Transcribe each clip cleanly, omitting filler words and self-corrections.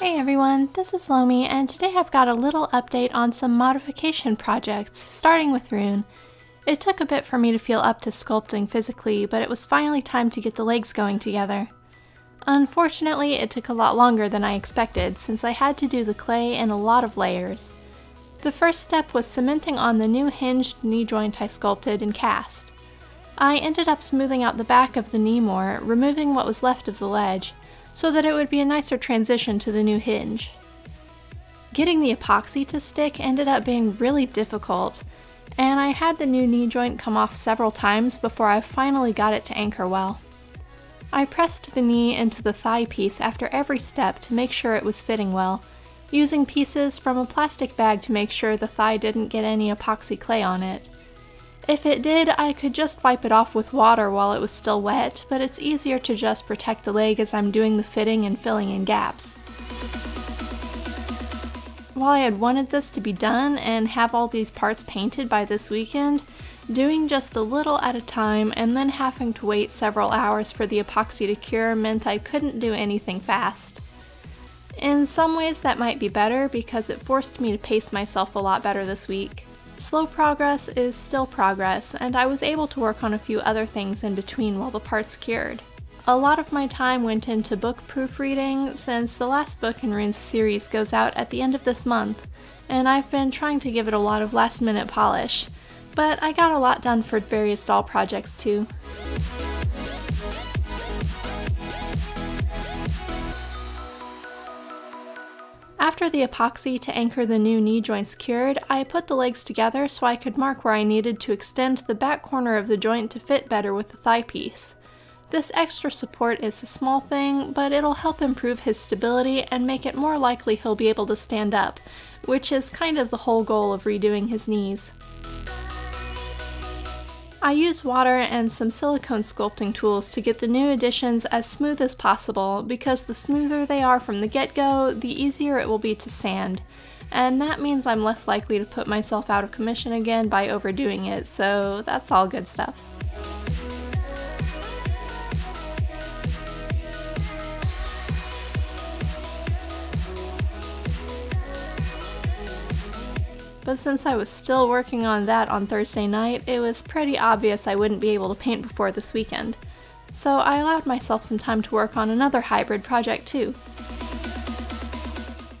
Hey everyone, this is Lomi, and today I've got a little update on some modification projects, starting with Rune. It took a bit for me to feel up to sculpting physically, but it was finally time to get the legs going together. Unfortunately, it took a lot longer than I expected, since I had to do the clay in a lot of layers. The first step was cementing on the new hinged knee joint I sculpted and cast. I ended up smoothing out the back of the knee more, removing what was left of the ledge, so that it would be a nicer transition to the new hinge. Getting the epoxy to stick ended up being really difficult, and I had the new knee joint come off several times before I finally got it to anchor well. I pressed the knee into the thigh piece after every step to make sure it was fitting well, using pieces from a plastic bag to make sure the thigh didn't get any epoxy clay on it. If it did, I could just wipe it off with water while it was still wet, but it's easier to just protect the leg as I'm doing the fitting and filling in gaps. While I had wanted this to be done and have all these parts painted by this weekend, doing just a little at a time and then having to wait several hours for the epoxy to cure meant I couldn't do anything fast. In some ways that might be better because it forced me to pace myself a lot better this week. Slow progress is still progress, and I was able to work on a few other things in between while the parts cured. A lot of my time went into book proofreading, since the last book in Rune's series goes out at the end of this month, and I've been trying to give it a lot of last-minute polish, but I got a lot done for various doll projects too. After the epoxy to anchor the new knee joints cured, I put the legs together so I could mark where I needed to extend the back corner of the joint to fit better with the thigh piece. This extra support is a small thing, but it'll help improve his stability and make it more likely he'll be able to stand up, which is kind of the whole goal of redoing his knees. I use water and some silicone sculpting tools to get the new additions as smooth as possible, because the smoother they are from the get-go, the easier it will be to sand, and that means I'm less likely to put myself out of commission again by overdoing it, so that's all good stuff. But since I was still working on that on Thursday night, it was pretty obvious I wouldn't be able to paint before this weekend. So I allowed myself some time to work on another hybrid project too.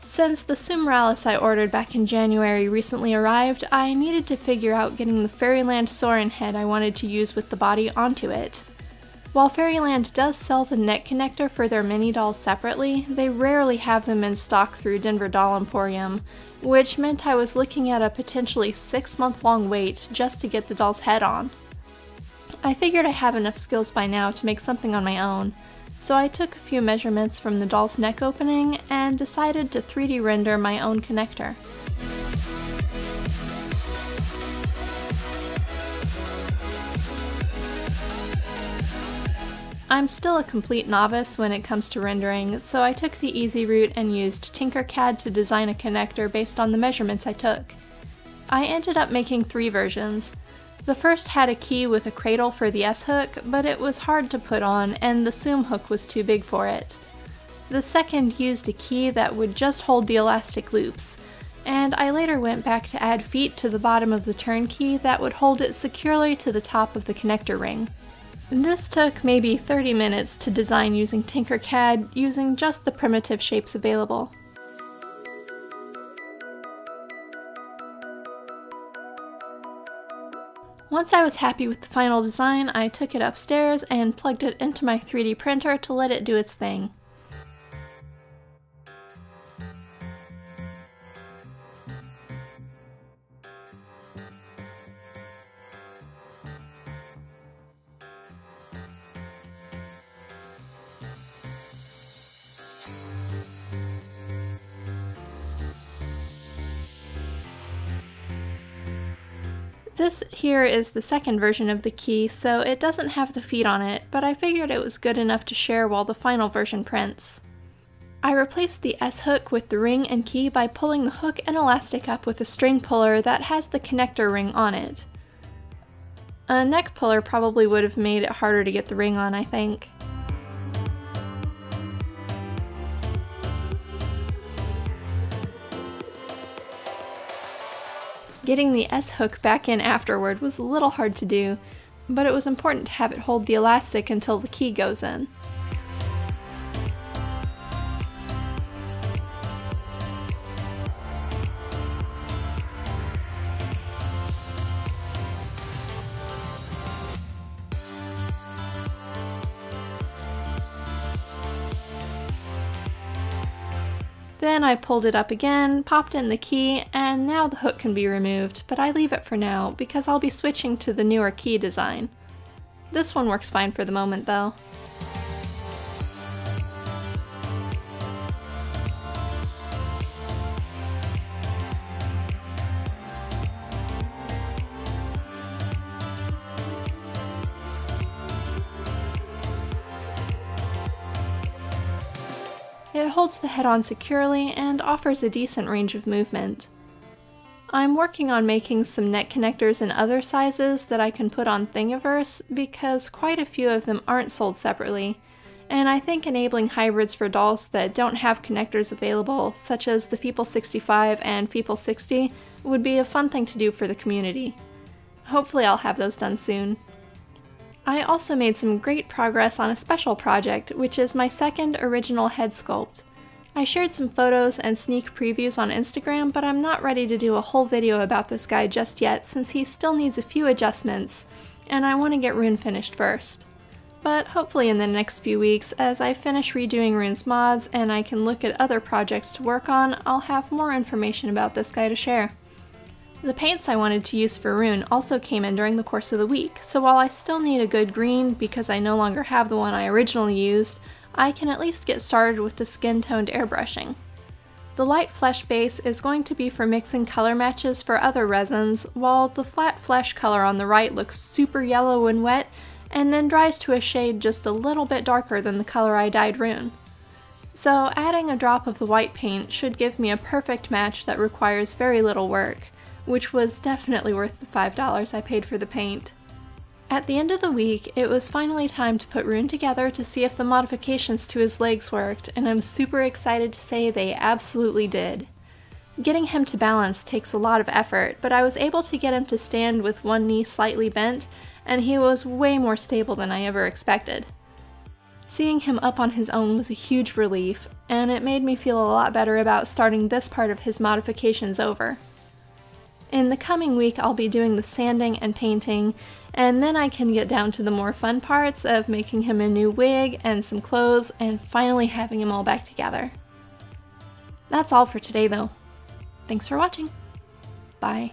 Since the Sumeralis I ordered back in January recently arrived, I needed to figure out getting the Fairyland Seorin head I wanted to use with the body onto it. While Fairyland does sell the neck connector for their mini dolls separately, they rarely have them in stock through Denver Doll Emporium, which meant I was looking at a potentially 6-month-long wait just to get the doll's head on. I figured I have enough skills by now to make something on my own, so I took a few measurements from the doll's neck opening and decided to 3D render my own connector. I'm still a complete novice when it comes to rendering, so I took the easy route and used Tinkercad to design a connector based on the measurements I took. I ended up making 3 versions. The first had a key with a cradle for the S-hook, but it was hard to put on and the Sum hook was too big for it. The second used a key that would just hold the elastic loops, and I later went back to add feet to the bottom of the turnkey that would hold it securely to the top of the connector ring. This took maybe 30 minutes to design using Tinkercad, using just the primitive shapes available. Once I was happy with the final design, I took it upstairs and plugged it into my 3D printer to let it do its thing. This here is the second version of the key, so it doesn't have the feet on it, but I figured it was good enough to share while the final version prints. I replaced the S-hook with the ring and key by pulling the hook and elastic up with a string puller that has the connector ring on it. A neck puller probably would have made it harder to get the ring on, I think. Getting the S-hook back in afterward was a little hard to do, but it was important to have it hold the elastic until the key goes in. Then I pulled it up again, popped in the key, and now the hook can be removed, but I leave it for now because I'll be switching to the newer key design. This one works fine for the moment though. It holds the head on securely and offers a decent range of movement. I'm working on making some neck connectors in other sizes that I can put on Thingiverse because quite a few of them aren't sold separately, and I think enabling hybrids for dolls that don't have connectors available, such as the Feeple 65 and Feeple 60, would be a fun thing to do for the community. Hopefully I'll have those done soon. I also made some great progress on a special project, which is my second original head sculpt. I shared some photos and sneak previews on Instagram, but I'm not ready to do a whole video about this guy just yet since he still needs a few adjustments, and I want to get Rune finished first. But hopefully in the next few weeks, as I finish redoing Rune's mods and I can look at other projects to work on, I'll have more information about this guy to share. The paints I wanted to use for Rune also came in during the course of the week, so while I still need a good green because I no longer have the one I originally used, I can at least get started with the skin-toned airbrushing. The light flesh base is going to be for mixing color matches for other resins, while the flat flesh color on the right looks super yellow when wet and then dries to a shade just a little bit darker than the color I dyed Rune. So adding a drop of the white paint should give me a perfect match that requires very little work, which was definitely worth the $5 I paid for the paint. At the end of the week, it was finally time to put Rune together to see if the modifications to his legs worked, and I'm super excited to say they absolutely did. Getting him to balance takes a lot of effort, but I was able to get him to stand with one knee slightly bent, and he was way more stable than I ever expected. Seeing him up on his own was a huge relief, and it made me feel a lot better about starting this part of his modifications over. In the coming week, I'll be doing the sanding and painting, and then I can get down to the more fun parts of making him a new wig and some clothes and finally having him all back together. That's all for today though. Thanks for watching. Bye.